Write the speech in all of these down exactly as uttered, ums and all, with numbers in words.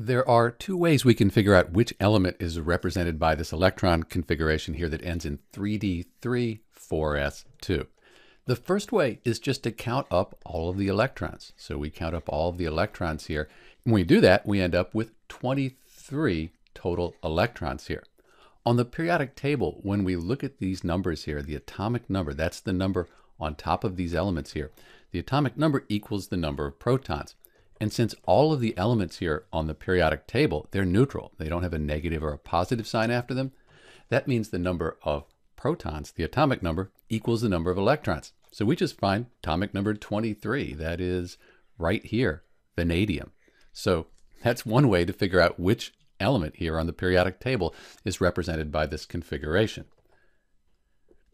There are two ways we can figure out which element is represented by this electron configuration here that ends in three D three, four S two. The first way is just to count up all of the electrons. So we count up all of the electrons here. When we do that, we end up with twenty-three total electrons here. On the periodic table, when we look at these numbers here, the atomic number, that's the number on top of these elements here. The atomic number equals the number of protons. And since all of the elements here on the periodic table, they're neutral. They don't have a negative or a positive sign after them. That means the number of protons, the atomic number, equals the number of electrons. So we just find atomic number twenty-three, that is right here, vanadium. So that's one way to figure out which element here on the periodic table is represented by this configuration.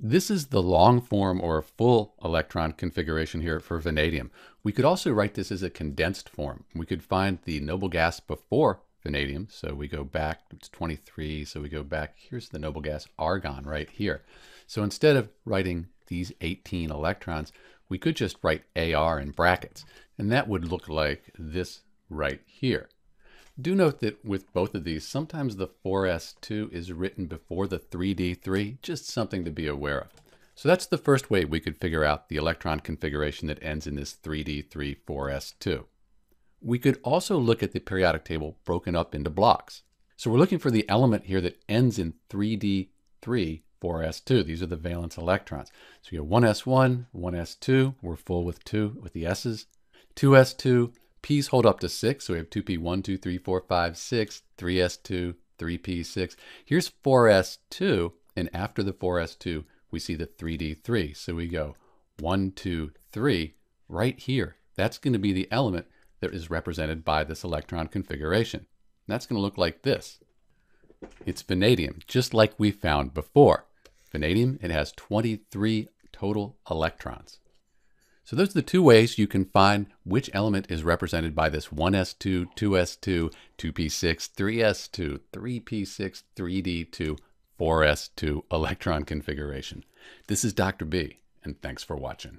This is the long form or full electron configuration here for vanadium. We could also write this as a condensed form. We could find the noble gas before vanadium. So we go back, it's twenty-three, so we go back, here's the noble gas argon right here. So instead of writing these eighteen electrons, we could just write A R in brackets, and that would look like this right here. Do note that with both of these, sometimes the four S two is written before the three D three, just something to be aware of. So that's the first way we could figure out the electron configuration that ends in this three D three, four S two. We could also look at the periodic table broken up into blocks. So we're looking for the element here that ends in three D three, four S two. These are the valence electrons. So you have one S one, one S two, we're full with two with the S's, two S two, P's hold up to six, so we have two P, one, two, three, four, five, six, three S two, three P, six. Here's four S two, and after the four S two, we see the three D three. So we go one, two, three, right here. That's going to be the element that is represented by this electron configuration. And that's going to look like this. It's vanadium, just like we found before. Vanadium, it has twenty-three total electrons. So those are the two ways you can find which element is represented by this one S two, two S two, two P six, three S two, three P six, three D two, four S two electron configuration. This is Doctor B, and thanks for watching.